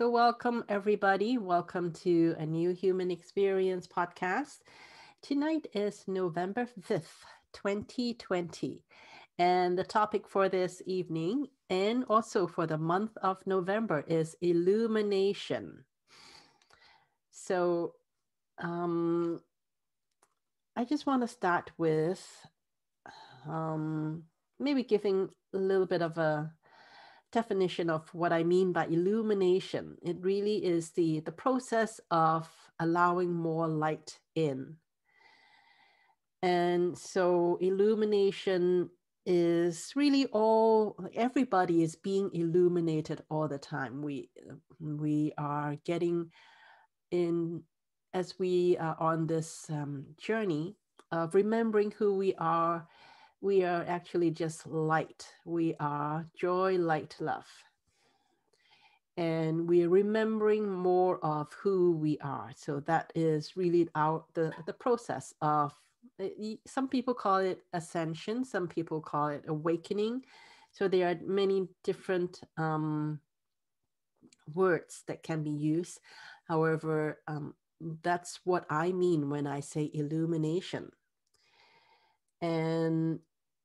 So welcome, everybody. Welcome to A New Human Experience podcast. Tonight is November 5th, 2020. And the topic for this evening and also for the month of November is illumination. So I just want to start with maybe giving a little bit of a definition of what I mean by illumination. It really is the process of allowing more light in. And so illumination is really everybody is being illuminated all the time. We are getting in, as we are on this journey of remembering who we are. We are actually just light. We are joy, light, love. And we are remembering more of who we are. So that is really the process of, some people call it ascension, some people call it awakening. So there are many different words that can be used. However, that's what I mean when I say illumination. And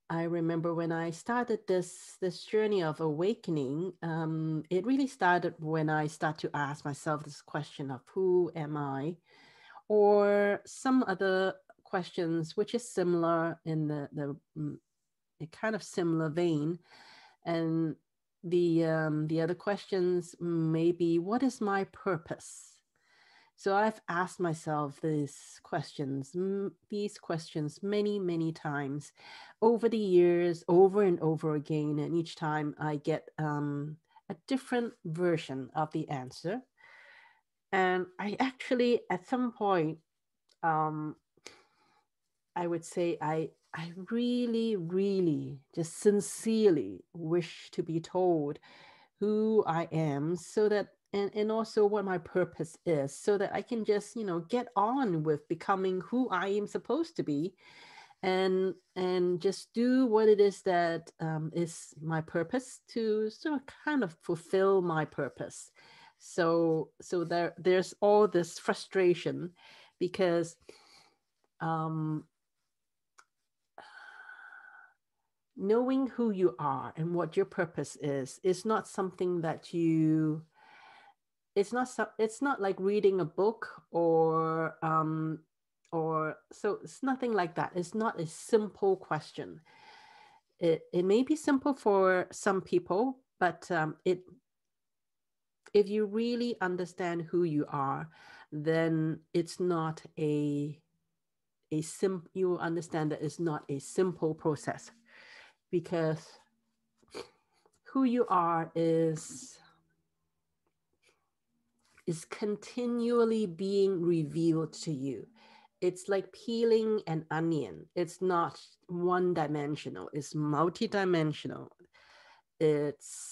I remember when I started this journey of awakening, it really started when I started to ask myself this question of who am I, or some other questions which is similar in the kind of similar vein. And the other questions may be, what is my purpose? So I've asked myself these questions many, many times over the years, over and over again. And each time I get a different version of the answer. And I actually, at some point, I would say I really, really just sincerely wish to be told who I am, so that and also what my purpose is, so that I can just, get on with becoming who I am supposed to be, and just do what it is that is my purpose, to sort of kind of fulfill my purpose. So there's all this frustration because knowing who you are and what your purpose is not something that you... It's not like reading a book or so it's nothing like that. It's not a simple question. It may be simple for some people, but if you really understand who you are, then it's not you understand that it's not a simple process, because who you are is continually being revealed to you. It's like peeling an onion. It's not one-dimensional, it's multidimensional.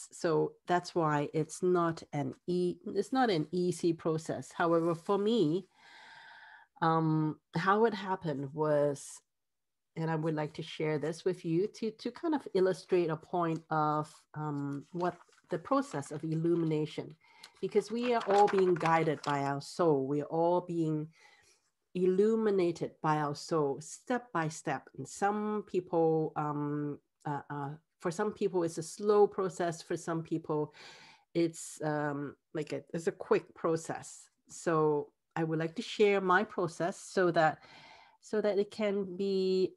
So that's why it's not an easy process. However, for me, how it happened was, and I would like to share this with you to kind of illustrate a point of what the process of illumination, because we are all being guided by our soul. We are all being illuminated by our soul, step by step. And some people, for some people, it's a slow process. For some people, it's it's a quick process. So I would like to share my process so that it can be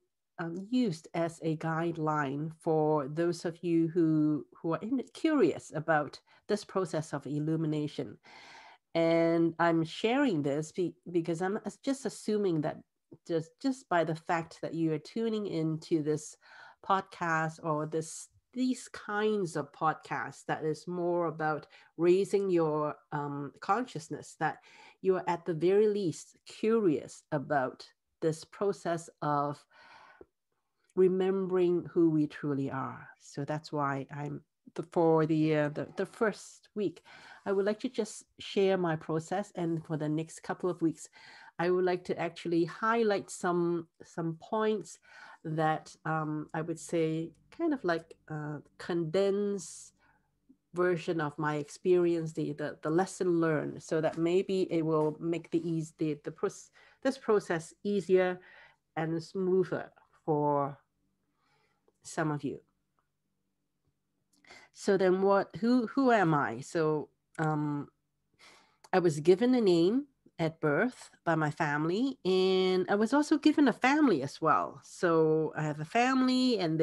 used as a guideline for those of you who are curious about this process of illumination. And I'm sharing this because I'm just assuming that just by the fact that you are tuning into this podcast or these kinds of podcasts that is more about raising your consciousness, that you are at the very least curious about this process of remembering who we truly are. So that's why for the first week, I would like to just share my process, and for the next couple of weeks, I would like to actually highlight some points that I would say kind of like condense version of my experience, the lesson learned, so that maybe it will make this process easier and smoother for some of you. So then who am I? So I was given a name at birth by my family, and I was also given a family as well. So I have a family, and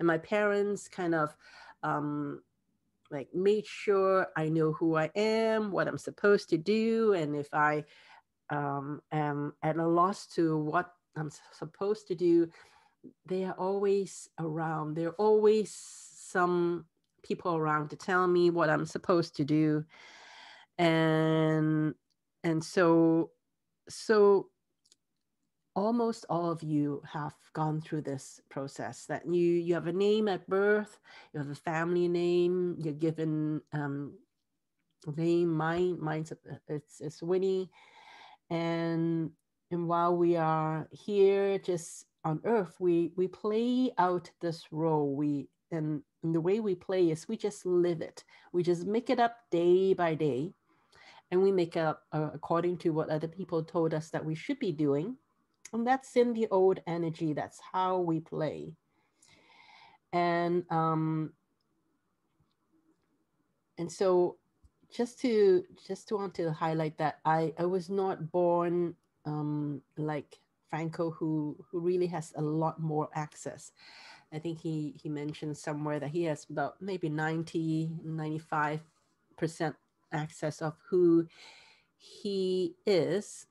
my parents kind of like made sure I know who I am, what I'm supposed to do, and if I am at a loss to what I'm supposed to do, they are always around. There are always some people around to tell me what I'm supposed to do. And so almost all of you have gone through this process, that you have a name at birth, you have a family name, you're given name. Mine's it's Winnie, and while we are here just on Earth, we play out this role. And the way we play is we just live it. We just make it up day by day, and we make up according to what other people told us that we should be doing. And that's in the old energy. That's how we play. And so just to want to highlight that I was not born like Franco, who really has a lot more access. I think he mentioned somewhere that he has about maybe 90, 95% access of who he is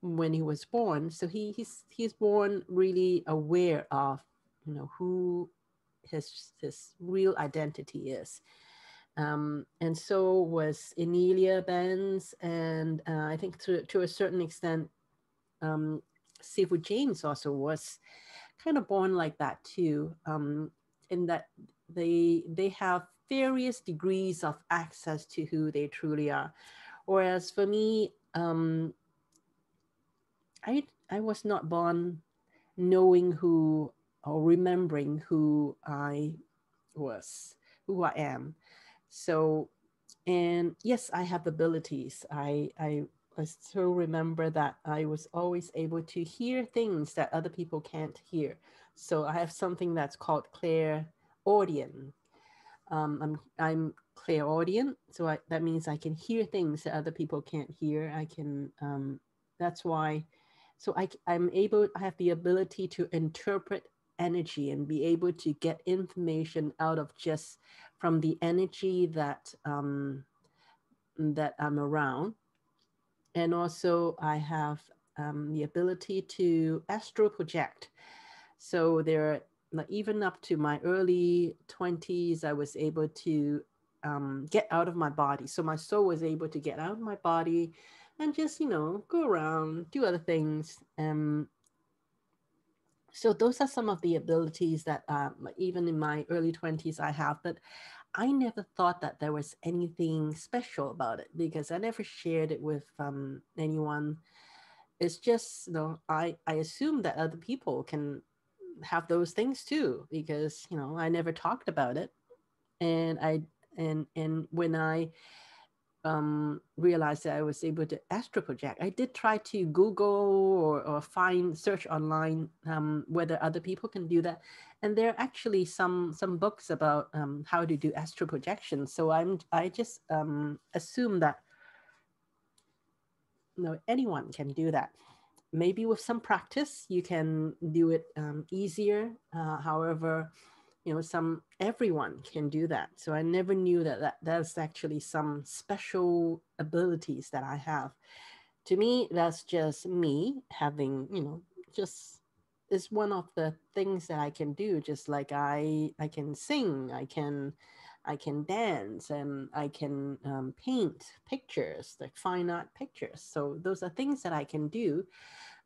when he was born. So he's born really aware of, you know, who his real identity is. And so was Anelia Benz, and I think to a certain extent, Sifu James also was kind of born like that too, in that they have various degrees of access to who they truly are. Whereas for me, I was not born knowing who or remembering who I was, who I am. So, and yes, I have abilities. I still remember that I was always able to hear things that other people can't hear. So I have something that's called clairaudient. I'm clairaudient, so that means I can hear things that other people can't hear. I can, that's why, so I have the ability to interpret energy and be able to get information out of just from the energy that, that I'm around. And also I have the ability to astral project. So there, even up to my early 20s, I was able to get out of my body. So my soul was able to get out of my body and just, you know, go around, do other things. So those are some of the abilities that even in my early 20s I have, but I never thought that there was anything special about it because I never shared it with anyone. It's just, you know, I assume that other people can have those things too, because, you know, I never talked about it. And when I realized that I was able to astral project, I did try to Google or search online whether other people can do that. And there are actually some books about how to do astral projection. So I just assume that, you know, anyone can do that. Maybe with some practice, you can do it easier. However, you know, everyone can do that. So I never knew that that's actually some special abilities that I have. To me, that's just me having, you know, just is one of the things that I can do. Just like I can sing, I can dance, and I can paint pictures, like fine art pictures. So those are things that I can do.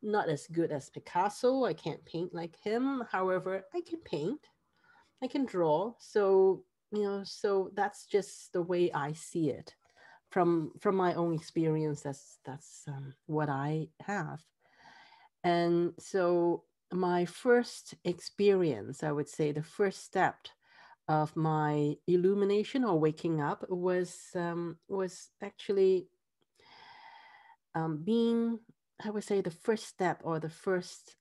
Not as good as Picasso. I can't paint like him. However, I can paint. I can draw. So, you know, so that's just the way I see it. From my own experience, that's what I have. And so my first experience, I would say the first step of my illumination or waking up was actually being, I would say, the first step or the first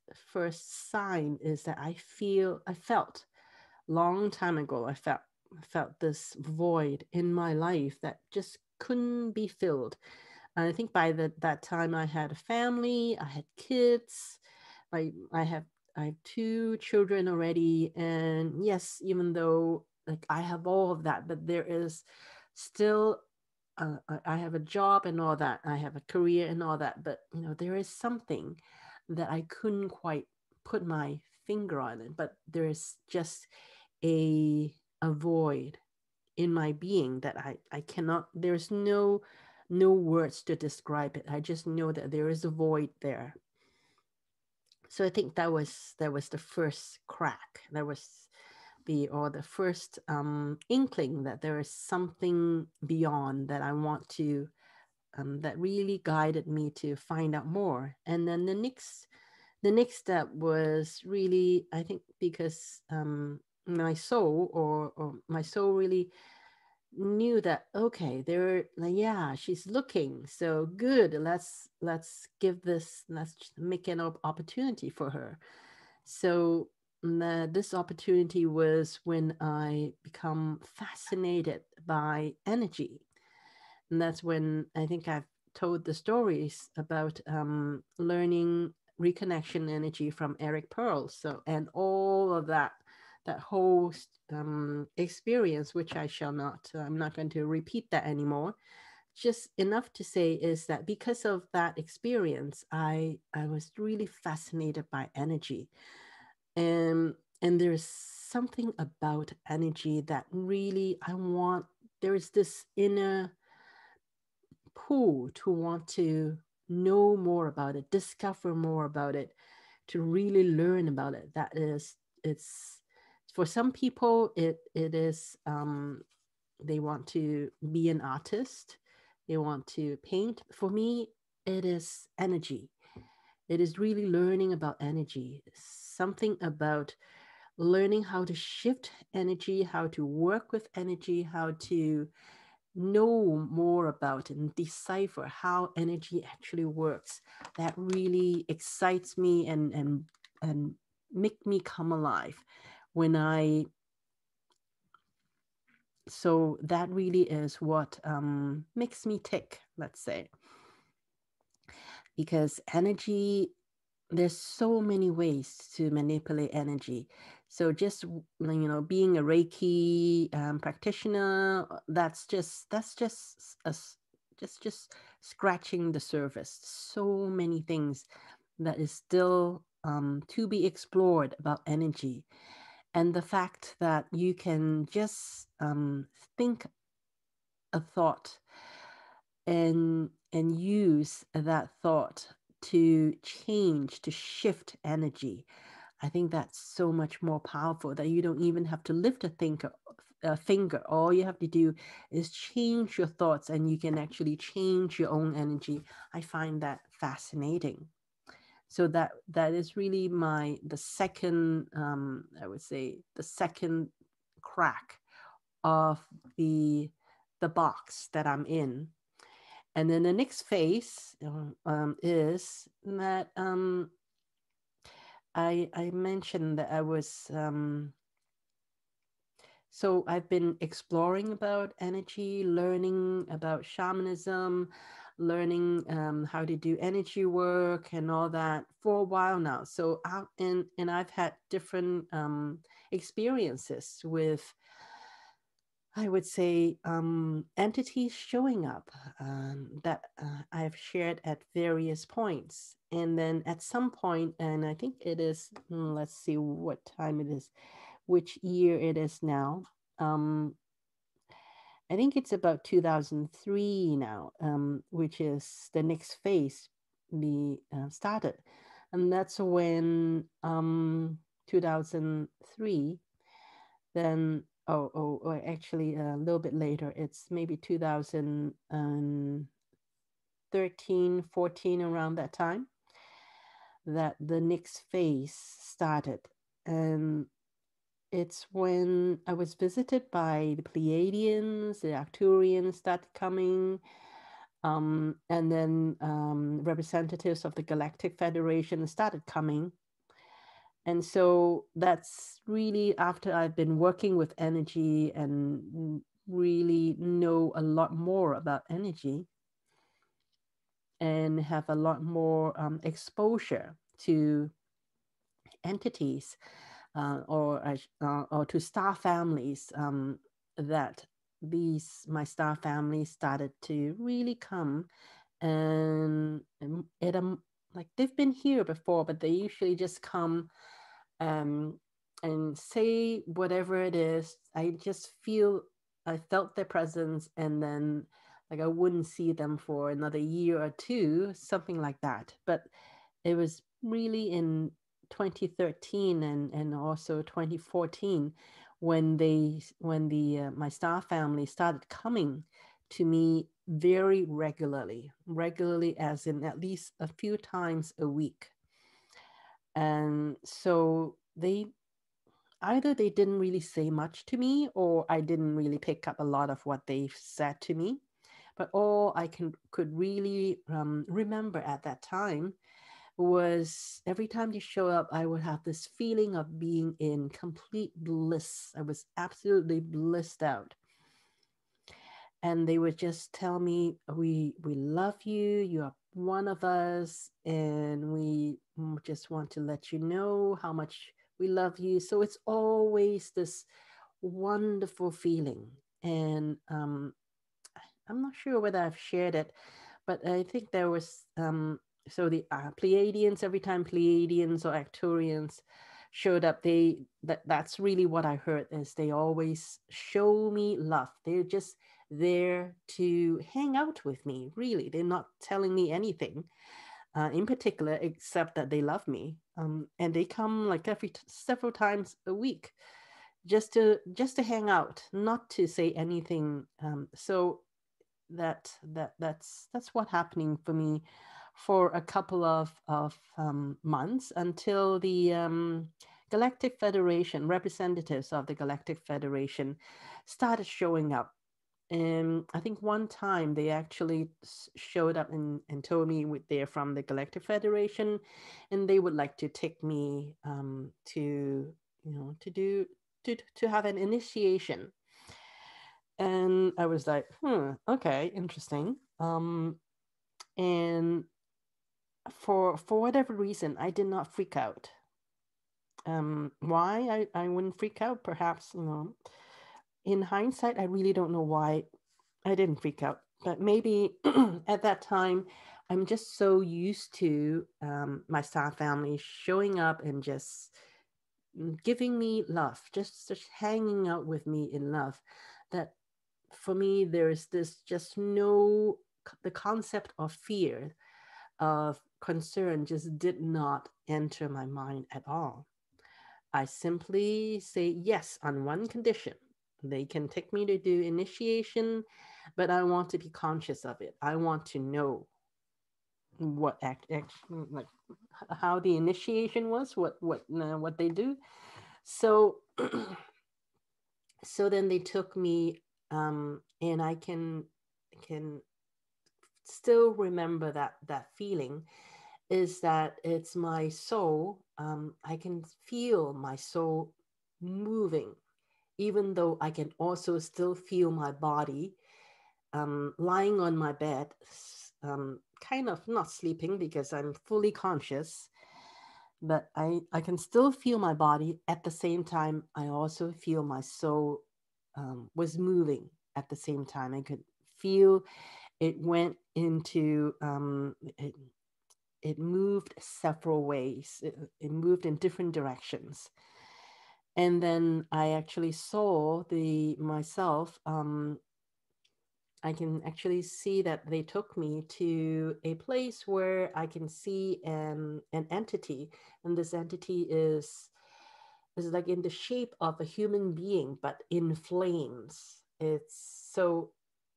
sign is that I felt long time ago, I felt this void in my life that just couldn't be filled. And I think by that time I had a family, I had kids, I have two children already. And yes, even though like I have all of that, but there is still, I have a job and all that, I have a career and all that, but you know, there is something that I couldn't quite put my finger on it, but there is just a void in my being that I cannot, there's no words to describe it. I just know that there is a void there. So I think that was the first crack. That was the first inkling that there is something beyond that I want to, that really guided me to find out more. And then the next step was really, I think, because my soul really knew that, okay, they're like, yeah, she's looking, so good, let's give this, let's make an opportunity for her. So this opportunity was when I become fascinated by energy. And that's when I think I've told the stories about learning reconnection energy from Eric Pearl. So, and all of that whole experience, which I'm not going to repeat that anymore. Just enough to say is that because of that experience, I was really fascinated by energy. And there's something about energy that really I want, there is this inner pull to want to know more about it, discover more about it, to really learn about it. That is, it's, for some people, it is, they want to be an artist, they want to paint. For me, it is energy. It is really learning about energy, something about learning how to shift energy, how to work with energy, how to know more about and decipher how energy actually works. That really excites me and make me come alive. So that really is what makes me tick, let's say. Because energy, there's so many ways to manipulate energy. So just, you know, being a Reiki practitioner, that's just scratching the surface. So many things that is still to be explored about energy. And the fact that you can just think a thought and use that thought to change, to shift energy, I think that's so much more powerful, that you don't even have to lift a finger. All you have to do is change your thoughts and you can actually change your own energy. I find that fascinating. So that is really the second, I would say, the second crack of the box that I'm in. And then the next phase is that I mentioned that I was, so I've been exploring about energy, learning about shamanism, learning how to do energy work and all that for a while now. So I've had different experiences with, I would say, entities showing up that I have shared at various points. And then at some point, and I think it is, let's see what time it is, which year it is now. I think it's about 2003 now, which is the next phase we started. And that's when 2003, then, actually a little bit later, it's maybe 2013, 14, around that time, that the next phase started. And It's when I was visited by the Pleiadians, the Arcturians started coming, and then representatives of the Galactic Federation started coming. And so that's really after I've been working with energy and really know a lot more about energy and have a lot more exposure to entities or to star families, that my star family started to really come, and at a, like they've been here before, but they usually just come and say whatever it is. I felt their presence, and then like I wouldn't see them for another year or two, something like that. But it was really in 2013 and also 2014 when my star family started coming to me very regularly, as in at least a few times a week. And so either they didn't really say much to me, or I didn't really pick up a lot of what they said to me, but all I could really remember at that time was every time they show up, I would have this feeling of being in complete bliss. I was absolutely blissed out. And they would just tell me, we love you, you are one of us, and we just want to let you know how much we love you. So it's always this wonderful feeling. And I'm not sure whether I've shared it, but I think there was, so the Pleiadians, every time Pleiadians or Arcturians showed up, that's really what I heard, is they always show me love. They're just there to hang out with me, really. They're not telling me anything in particular, except that they love me. And they come like several times a week just to hang out, not to say anything. So that's what's happening for me for a couple of months, until the Galactic Federation, representatives of the Galactic Federation, started showing up. And I think one time they actually showed up and told me they're from the Galactic Federation, and they would like to take me to have an initiation. And I was like, okay, interesting. And for whatever reason, I did not freak out. Why I wouldn't freak out, perhaps, in hindsight, I really don't know why I didn't freak out. But maybe at that time, I'm just so used to my star family showing up and just giving me love, just hanging out with me in love, that for me, there is this just the concept of fear, of concern, just did not enter my mind at all. I simply say yes on one condition. They can take me to do initiation, but I want to be conscious of it. I want to know what how the initiation was, what they do. So, so then they took me, and I can still remember that feeling, is that it's my soul. I can feel my soul moving, even though I can also still feel my body lying on my bed, kind of not sleeping because I'm fully conscious, but I can still feel my body. At the same time, I also feel my soul was moving at the same time. I could feel it went into, it moved several ways. It moved in different directions. And then I actually saw myself. I can actually see that they took me to a place where I can see an entity, and this entity is like in the shape of a human being, but in flames. It's so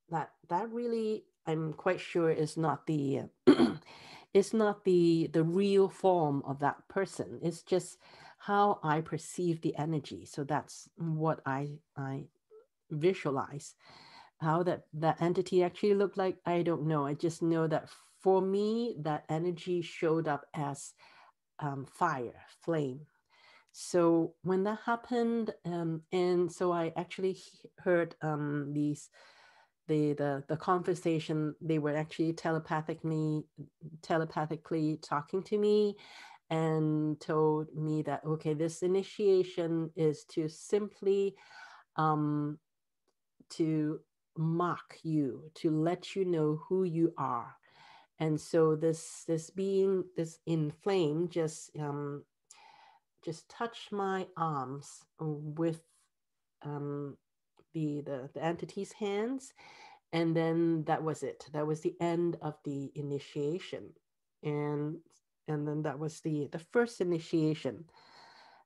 that really, I'm quite sure, is not the it's not the real form of that person. It's just how I perceive the energy. So that's what I visualize. How that entity actually looked like, I don't know. I just know that for me, that energy showed up as fire, flame. So when that happened, and so I actually heard the conversation. They were actually telepathically talking to me, and told me that, okay, this initiation is to simply to mark you, to let you know who you are. And so this being, this in flame, just touched my arms with the entity's hands, and then that was it. That was the end of the initiation, and then that was the first initiation.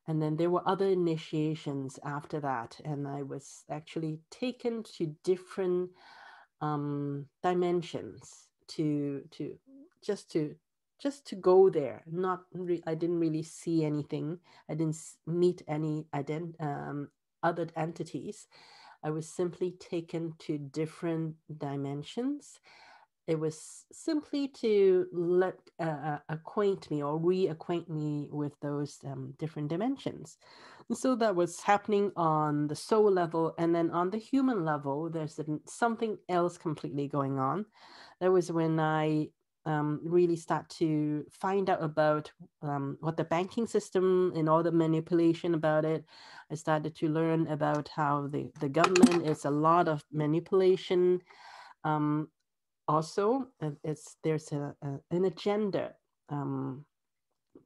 And then there were other initiations after that. And I was actually taken to different dimensions to go there. I didn't really see anything. I didn't meet any other entities. I was simply taken to different dimensions. It was simply to acquaint me or reacquaint me with those different dimensions. And so that was happening on the soul level. And then on the human level, there's something else completely going on. That was when I really start to find out about what the banking system and all the manipulation about it. I started to learn about how the government is a lot of manipulation. Also, there's an agenda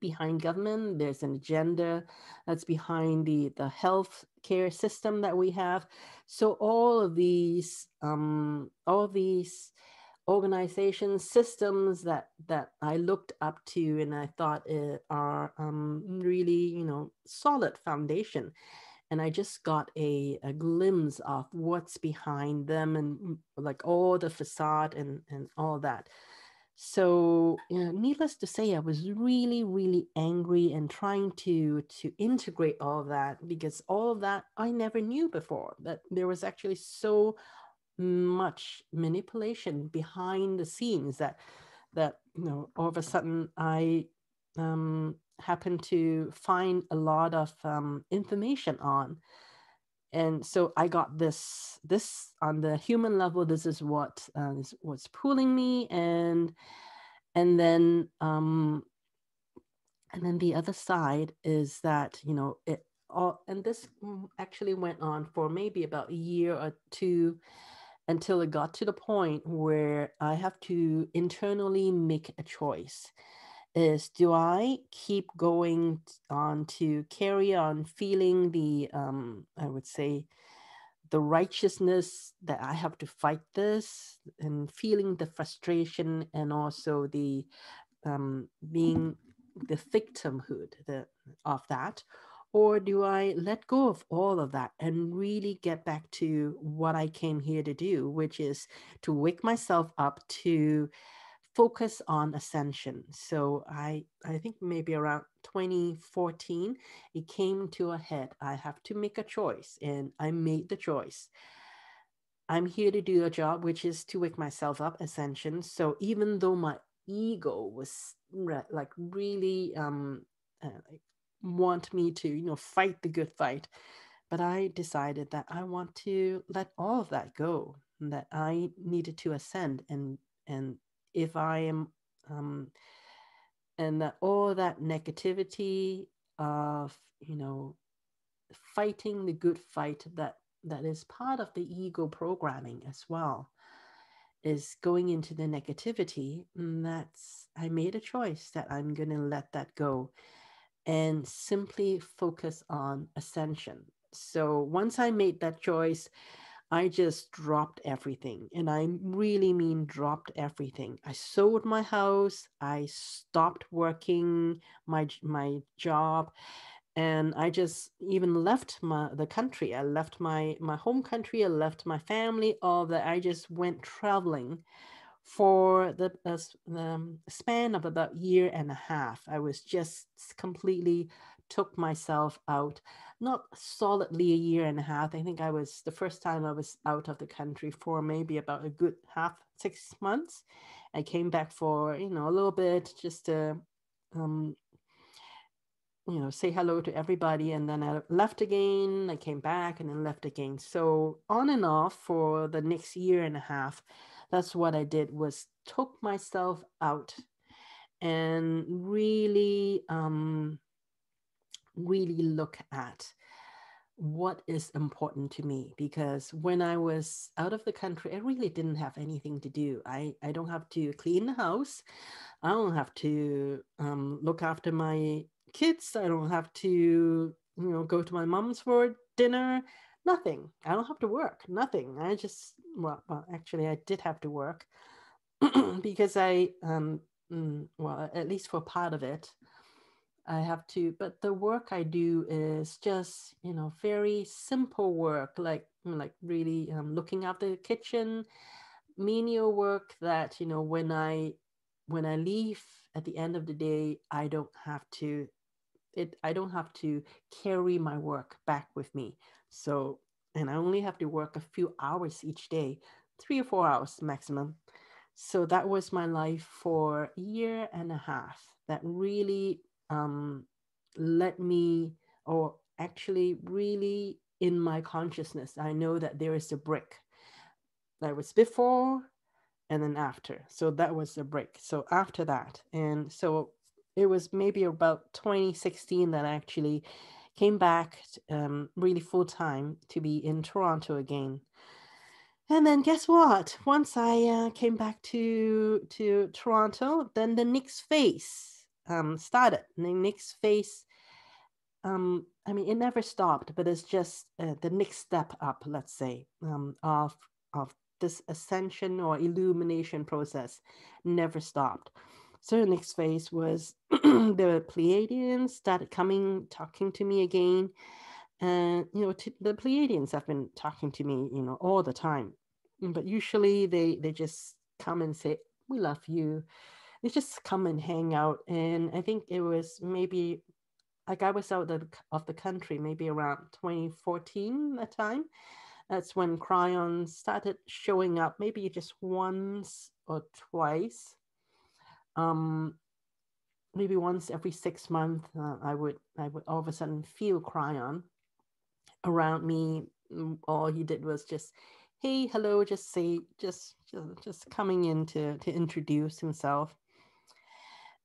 behind government. There's an agenda that's behind the health care system that we have. So all of these organizations, systems that I looked up to and I thought are really, solid foundation. And I just got a glimpse of what's behind them and like all the facade and all that. So, needless to say, I was really, really angry and trying to integrate all of that, because all of that I never knew before, that there was actually so much manipulation behind the scenes that all of a sudden I happened to find a lot of information on. And so I got this on the human level. This is what was pulling me, and then the other side is that it all, and this actually went on for maybe about a year or two, until it got to the point where I have to internally make a choice. Is, do I keep going on to carry on feeling the, I would say, the righteousness that I have to fight this, and feeling the frustration, and also the being the victimhood of that? Or do I let go of all of that and really get back to what I came here to do, which is to wake myself up to focus on ascension? So I think maybe around 2014, it came to a head. I have to make a choice, and I made the choice. I'm here to do a job, which is to wake myself up, ascension. So even though my ego was like really want me to, fight the good fight, but I decided that I want to let all of that go, and that I needed to ascend, and if I am, and that all that negativity of, fighting the good fight that is part of the ego programming as well, is going into the negativity. And I made a choice that I'm going to let that go and simply focus on ascension. So once I made that choice, I just dropped everything, and I really mean dropped everything. I sold my house, I stopped working my job, and I just even left the country. I left my home country, I left my family, all that. I just went traveling for the span of about a year and a half. I was just completely took myself out, not solidly a year and a half. I think I was, the first time I was out of the country for maybe about a good half, 6 months. I came back for, you know, a little bit just to, you know, say hello to everybody. And then I left again, I came back and then left again. So on and off for the next year and a half, that's what I did, was took myself out and really, really look at what is important to me. Because when I was out of the country, I really didn't have anything to do. I don't have to clean the house. I don't have to look after my kids. I don't have to, you know, go to my mom's for dinner. Nothing. I don't have to work. Nothing. I just, well actually, I did have to work because I, well, at least for part of it, I have to, but the work I do is just, you know, very simple work, like really looking after the kitchen, menial work that, you know, when I leave at the end of the day, I don't have to carry my work back with me. So, and I only have to work a few hours each day, 3 or 4 hours maximum. So that was my life for a year and a half. That really let me, or actually really in my consciousness, I know that there is a break. That was before and then after. So that was the break. So after that, and so it was maybe about 2016 that I actually came back really full time to be in Toronto again. And then guess what? Once I came back to Toronto, then the next phase started. The next phase, I mean, it never stopped, but it's just the next step up, let's say, of this ascension or illumination process never stopped. So the next phase was the Pleiadians started coming, talking to me again. And, you know, the Pleiadians have been talking to me, you know, all the time. But usually they just come and say, we love you. They just come and hang out. And I think it was maybe, like I was out of the country, maybe around 2014 that time. That's when Kryon started showing up, maybe just once or twice. Maybe once every 6 months, I would all of a sudden feel Kryon around me. All he did was just, hey, hello, just say, just coming in to introduce himself.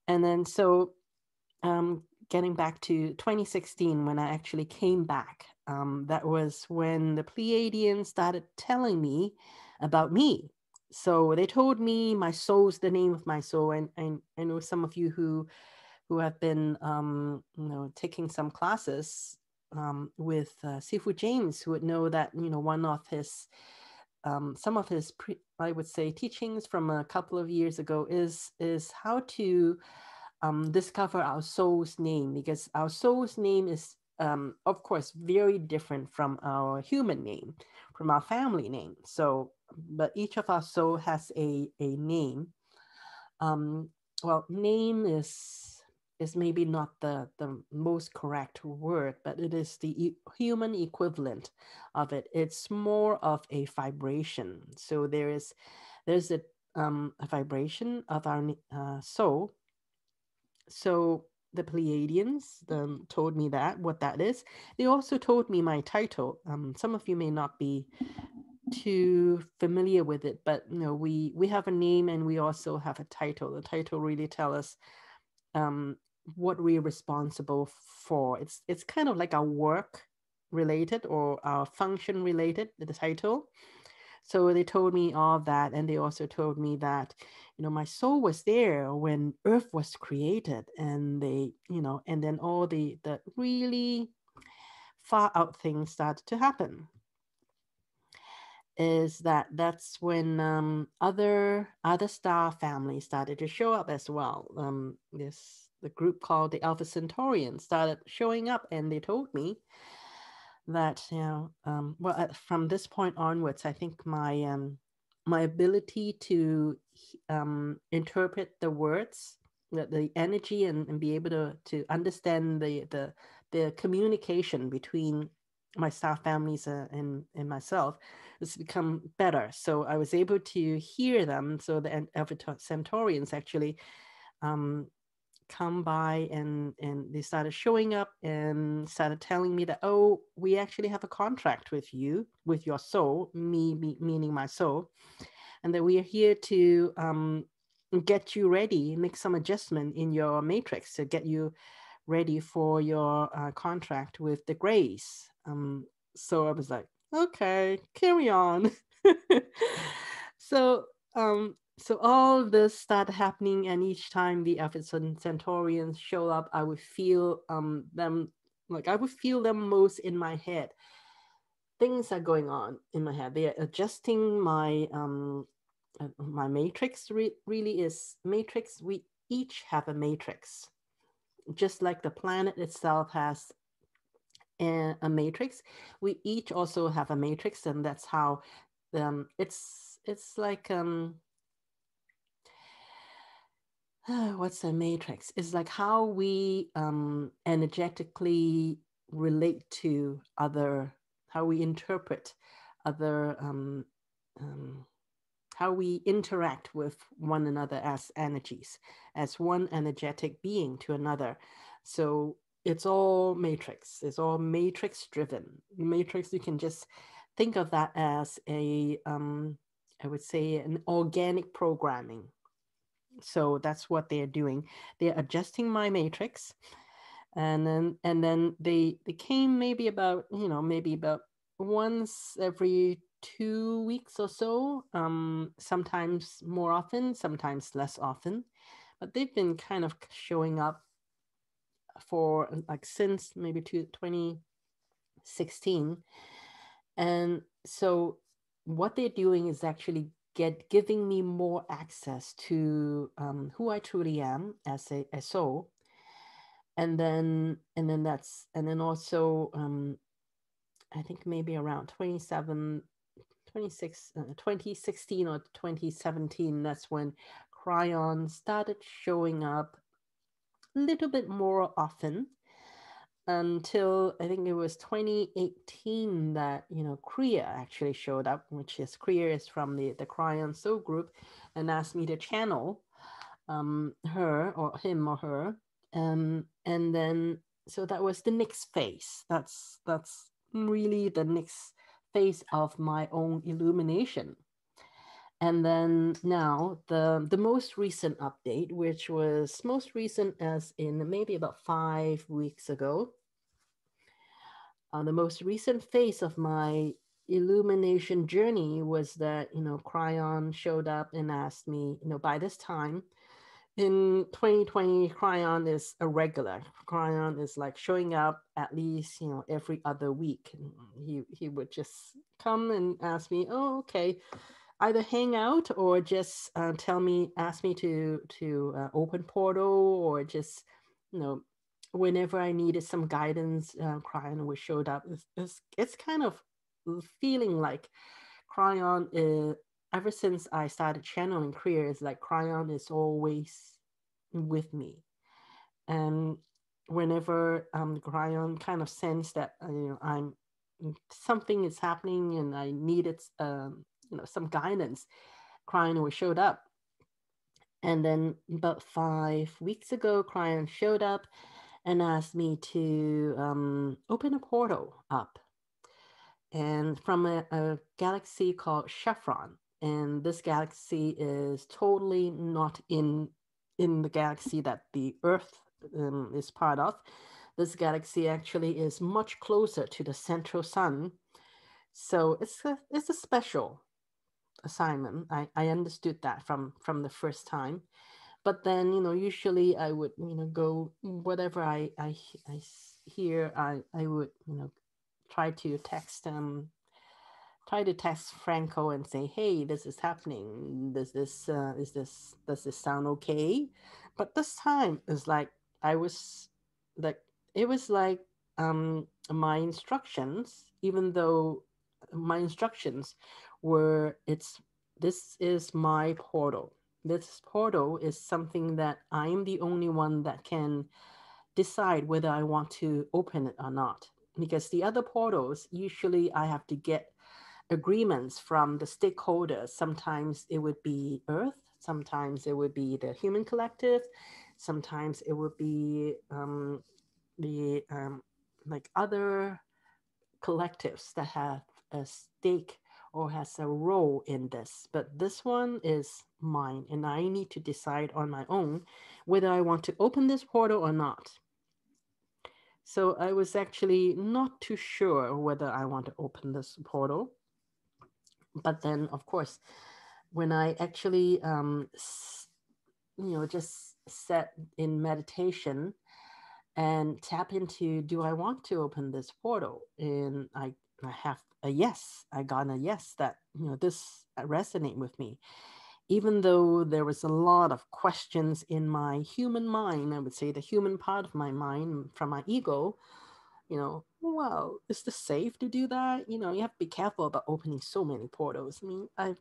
And then so getting back to 2016, when I actually came back, that was when the Pleiadians started telling me about me. So they told me my soul's the name of my soul. And I know some of you who have been you know, taking some classes with Sifu James, who would know that, you know, one of his, some of his, I would say, teachings from a couple of years ago is how to discover our soul's name, because our soul's name is, of course, very different from our human name, from our family name. So, but each of our soul has a name. Well, name is maybe not the most correct word, but it is the human equivalent of it. It's more of a vibration. So there's a vibration of our soul. So the Pleiadians told me that, what that is. They also told me my title. Some of you may not be too familiar with it, but you know, we have a name and we also have a title. The title really tells us what we're responsible for. It's kind of like our work related or our function related, the title. So they told me all that, and they also told me that, you know, my soul was there when Earth was created, and they, you know, and then all the really far out things started to happen. Is that that's when other star families started to show up as well. The group called the Alpha Centaurians started showing up, and they told me that, you know, well, from this point onwards, I think my my ability to interpret the words, the energy, and be able to understand the the communication between my staff families and myself has become better. So I was able to hear them. So the Alpha Centaurians actually come by and they started showing up and started telling me that, oh, we actually have a contract with you, with your soul, me meaning my soul, and that we are here to get you ready, make some adjustment in your matrix to get you ready for your contract with the grace. So I was like, okay, carry on. So all of this started happening, and each time the Alpha Centaurians show up, I would feel them, like I would feel them most in my head. Things are going on in my head. They are adjusting my my matrix. Really is matrix. We each have a matrix, just like the planet itself has a matrix. We each also have a matrix, and that's how it's like. What's a matrix? It's like how we energetically relate to other, how we interpret other, how we interact with one another as energies, as one energetic being to another. So it's all matrix. It's all matrix driven. Matrix, you can just think of that as a, I would say, an organic programming. So that's what they're doing. They're adjusting my matrix, and then they came maybe about, you know, maybe about once every 2 weeks or so, sometimes more often, sometimes less often, but they've been kind of showing up for like since maybe 2016. And so what they're doing is actually giving me more access to who I truly am as a soul, and then also I think maybe around 2016 or 2017, that's when Kryon started showing up a little bit more often, until I think it was 2018 that, you know, Kria actually showed up, which is, Kria is from the Kryon Soul Group, and asked me to channel her or him or her. And then, so that was the next phase. That's really the next phase of my own illumination. And then now the most recent update, which was most recent as in maybe about 5 weeks ago, the most recent phase of my illumination journey was that, you know, Kryon showed up and asked me, you know, by this time in 2020, Kryon is a regular. Kryon is like showing up at least, you know, every other week. And he would just come and ask me, oh, okay, either hang out or just ask me to open portal, or just, you know, whenever I needed some guidance, Kryon was showed up. It's kind of feeling like Kryon, ever since I started channeling Kria, is like Kryon is always with me. And whenever Kryon kind of sensed that, you know, something is happening and I needed you know, some guidance, Kryon showed up. And then about 5 weeks ago, Kryon showed up and asked me to open a portal up, and from a galaxy called Shefron. And this galaxy is totally not in the galaxy that the Earth is part of. This galaxy actually is much closer to the central sun. So it's a special assignment. I understood that from the first time. But then, you know, usually I would, you know, go whatever I hear, I would, you know, try to text Franco and say, hey, this is happening, does this sound okay? But this time it's like my instructions, even though my instructions were, this is my portal. This portal is something that I'm the only one that can decide whether I want to open it or not. Because the other portals, usually I have to get agreements from the stakeholders. Sometimes it would be Earth, sometimes it would be the human collective, sometimes it would be like other collectives that have a stake or has a role in this. But this one is mine, and I need to decide on my own whether I want to open this portal or not. So I was actually not too sure whether I want to open this portal. But then, of course, when I actually, just sat in meditation and tap into, do I want to open this portal? And I have a yes. I got a yes that, this resonated with me. Even though there was a lot of questions in my human mind, I would say the human part of my mind from my ego, well, is this safe to do that? You have to be careful about opening so many portals. I mean, at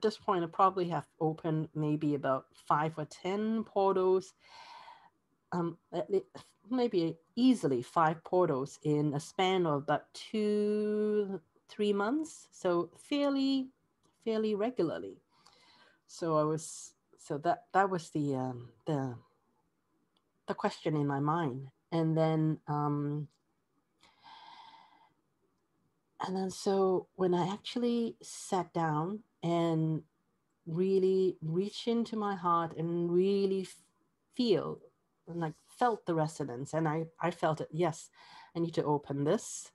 this point, I probably have opened maybe about 5 or 10 portals, maybe easily 5 portals in a span of about 2-3 months. So fairly regularly. So that was the question in my mind, and then so when I actually sat down and really reached into my heart and really felt the resonance, and I felt it. Yes, I need to open this,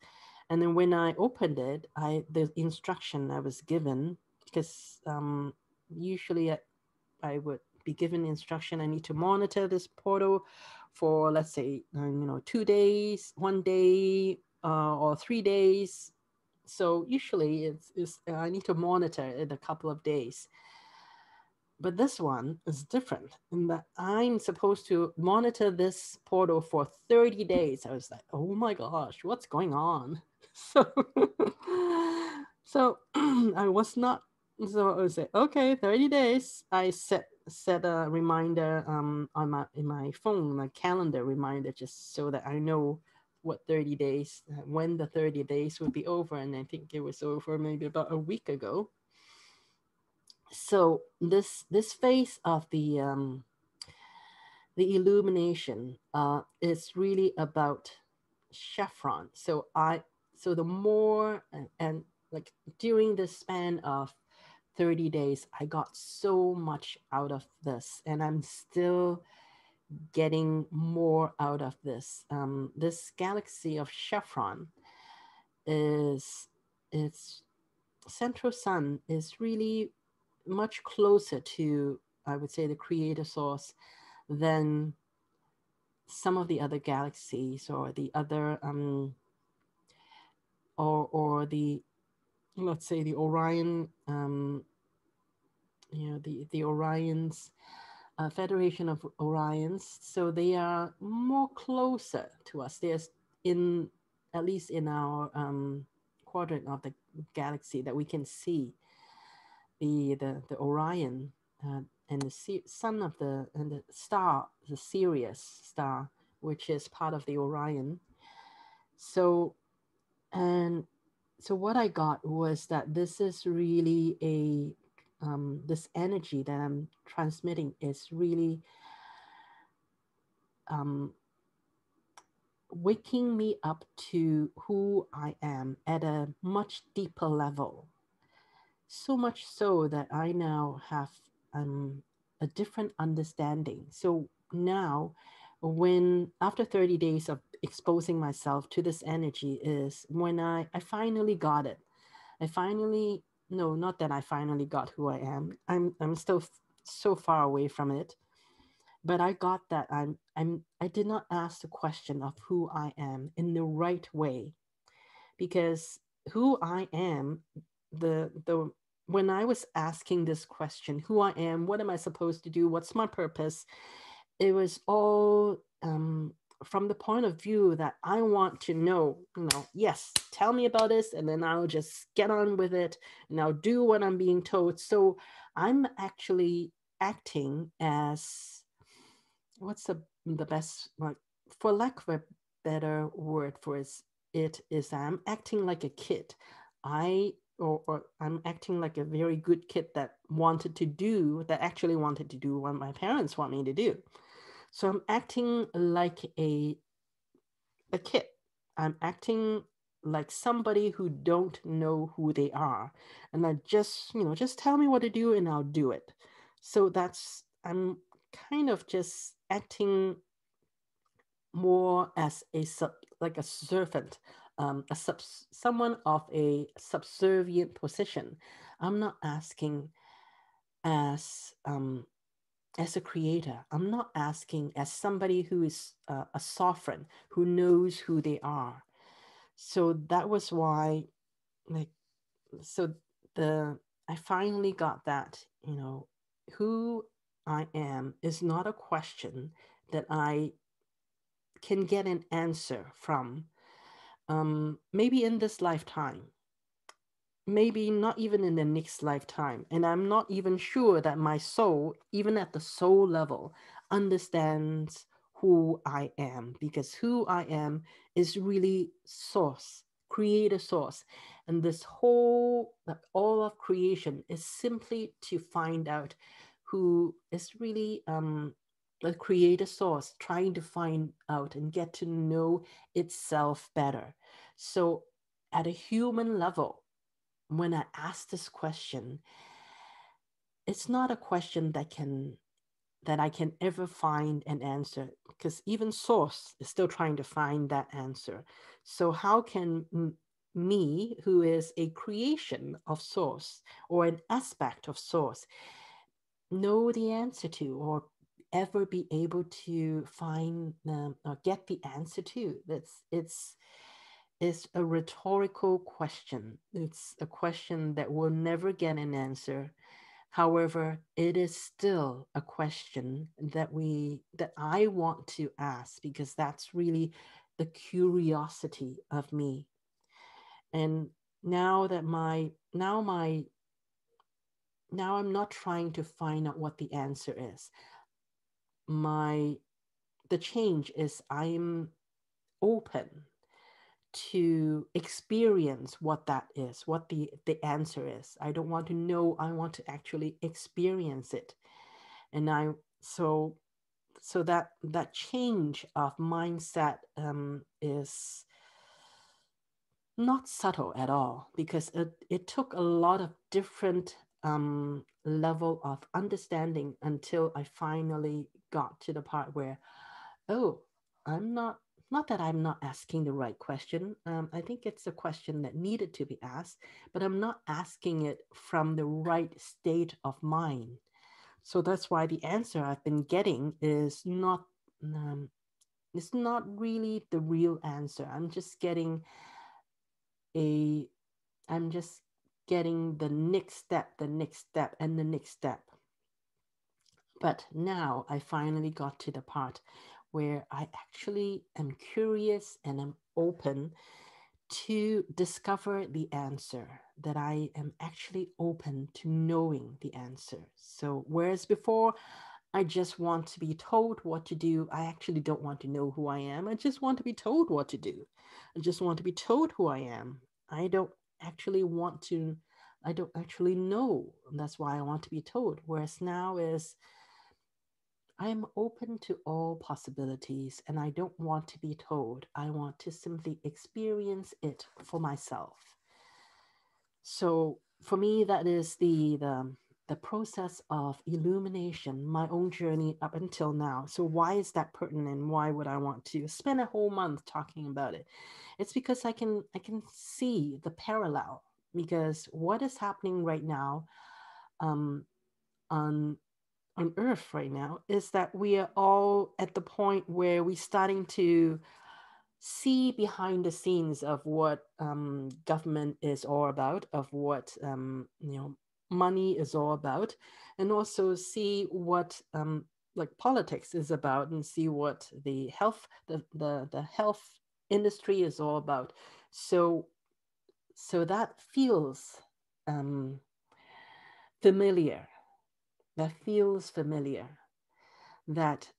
and then when I opened it, the instruction I was given, because usually I would be given instruction, I need to monitor this portal for, let's say, 2 days, 1 day, or 3 days. So usually I need to monitor it a couple of days. But this one is different in that I'm supposed to monitor this portal for 30 days. I was like, oh my gosh, what's going on? So So I was like, okay, 30 days. I set a reminder in my phone, my calendar reminder, just so that I know when the 30 days would be over. And I think it was over maybe about a week ago. So this phase of the illumination is really about Shefron. So the more and like during the span of 30 days, I got so much out of this, and I'm still getting more out of this. This galaxy of Shefron is, its central sun is really much closer to, I would say, the creator source than some of the other galaxies or the other, or the, let's say, the Orion, the Orions, Federation of Orions. So they are more closer to us. They're in, at least in our quadrant of the galaxy that we can see, the Orion and the sun of the star, the Sirius star, which is part of the Orion. So what I got was that this is really this energy that I'm transmitting is really waking me up to who I am at a much deeper level. So much so that I now have a different understanding. So now, when after 30 days of exposing myself to this energy is when I finally got it. Not that I finally got who I am. I'm still so far away from it, but I got that I did not ask the question of who I am in the right way, because who I am, when I was asking this question, who I am, what am I supposed to do, what's my purpose, it was all from the point of view that I want to know, yes, tell me about this, and then I'll just get on with it, and I'll do what I'm being told. So I'm actually acting as, what's the best for lack of a better word for it is I'm acting like a kid. I'm acting like a very good kid that actually wanted to do what my parents want me to do. So I'm acting like a kid. I'm acting like somebody who don't know who they are. And I just tell me what to do and I'll do it. So I'm kind of just acting more as a servant, someone of a subservient position. I'm not asking as a creator. I'm not asking as somebody who is a sovereign, who knows who they are. So that was why, I finally got that, who I am is not a question that I can get an answer from. Maybe in this lifetime, maybe not even in the next lifetime. And I'm not even sure that my soul, even at the soul level, understands who I am, because who I am is really source, creator source. And this whole, all of creation is simply to find out who is really the creator source, trying to find out and get to know itself better. So at a human level, when I ask this question, it's not a question that I can ever find an answer, because even source is still trying to find that answer. So how can me, who is a creation of source or an aspect of source, know the answer to, or ever be able to find or get the answer to? It's a rhetorical question. It's a question that will never get an answer. However, it is still a question that I want to ask, because that's really the curiosity of me. And now I'm not trying to find out what the answer is. The change is I'm open to experience what that is, what the answer is. I don't want to know, I want to actually experience it. And so that change of mindset is not subtle at all, because it took a lot of different level of understanding until I finally got to the part where, oh, not that I'm not asking the right question. I think it's a question that needed to be asked, but I'm not asking it from the right state of mind. So that's why the answer I've been getting is not, it's not really the real answer. I'm just getting the next step, and the next step. But now I finally got to the part where I actually am curious and I'm open to discover the answer, that I am actually open to knowing the answer. So whereas before, I just want to be told what to do, I actually don't want to know who I am. I just want to be told what to do. I just want to be told who I am. I don't actually know. That's why I want to be told. Whereas now is I am open to all possibilities, and I don't want to be told. I want to simply experience it for myself. So for me, that is the process of illumination, my own journey up until now. So why is that pertinent? Why would I want to spend a whole month talking about it? It's because I can see the parallel, because what is happening right now on Earth right now is that we are all at the point where we're starting to see behind the scenes of what government is all about, of what money is all about, and also see what politics is about, and see what the health industry is all about. So that feels familiar. That feels familiar. That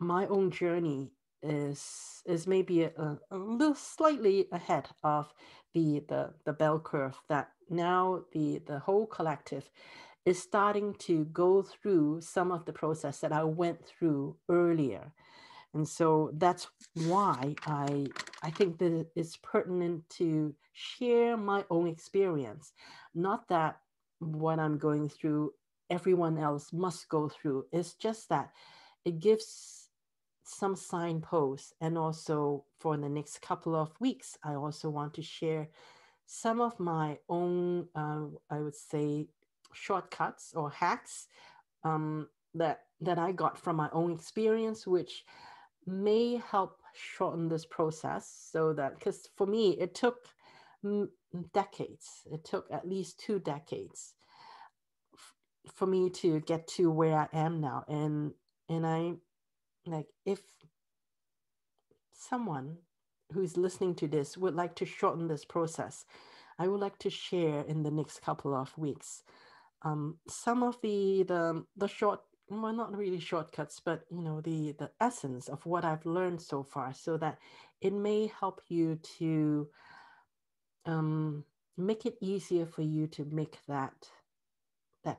my own journey is maybe a little slightly ahead of the bell curve that now the whole collective is starting to go through some of the process that I went through earlier. And so that's why I think that it's pertinent to share my own experience. Not that what I'm going through, everyone else must go through. It's just that it gives some signposts. And also for the next couple of weeks, I also want to share some of my own, I would say, shortcuts or hacks that I got from my own experience, which may help shorten this process. So that, because for me, it took decades, it took at least 2 decades for me to get to where I am now. And I, like, if someone who's listening to this would like to shorten this process, I would like to share in the next couple of weeks some of the short, well, not really shortcuts, but you know, the essence of what I've learned so far, so that it may help you to make it easier for you to make that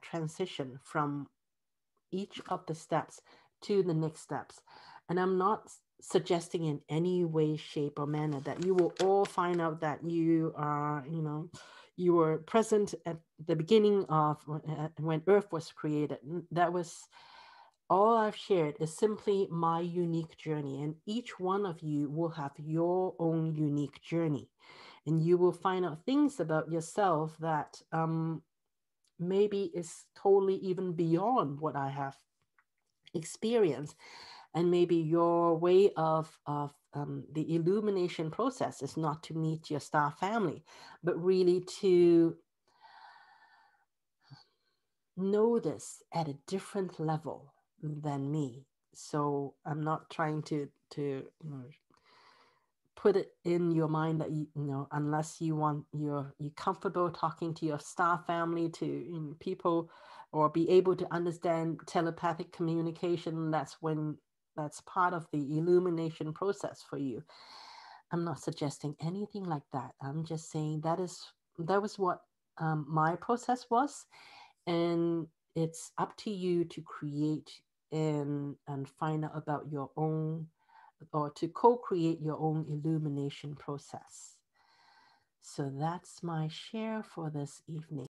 transition from each of the steps to the next steps. And I'm not suggesting in any way, shape, or manner that you will all find out that you are, you know, you were present at the beginning of when Earth was created. That was all I've shared, is simply my unique journey. And each one of you will have your own unique journey. And you will find out things about yourself that maybe is totally even beyond what I have experienced. And maybe your way of the illumination process is not to meet your star family, but really to know this at a different level than me. So I'm not trying to you know, put it in your mind that you know, unless you want you're comfortable talking to your star family, to you know, people, or be able to understand telepathic communication. That's part of the illumination process for you. I'm not suggesting anything like that. I'm just saying that was what my process was. And it's up to you to create and find out about your own, or to co-create your own illumination process. So that's my share for this evening.